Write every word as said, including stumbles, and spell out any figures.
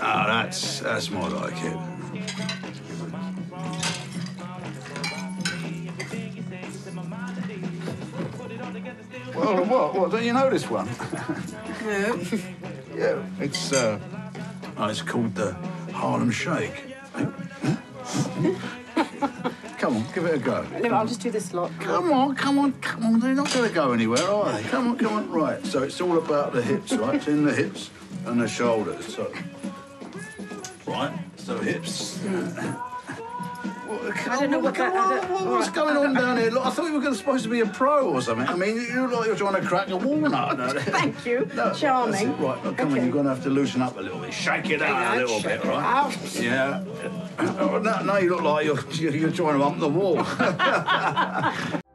Oh, that's, that's more like it. Well, what, what, don't you know this one? Yeah. Yeah, it's, uh, oh, it's called the Harlem Shake. Come on, give it a go. No, I'll just do this lot. Come on, come on, come on. They're not going to go anywhere, are they? Come on, come on. Right, so it's all about the hips, right? It's in the hips and the shoulders. So, right, so hips. Mm. I don't know what that, on, what, what's right, going on down here? Look, I thought you were supposed to be a pro or something. I mean, you look like you're trying to crack a walnut. Thank you. No, charming. Right, look, come okay. on, you're going to have to loosen up a little bit. Shake it out a little bit, it right? Out. Yeah. Oh, now no, you look like you're, you're trying to hump the wall.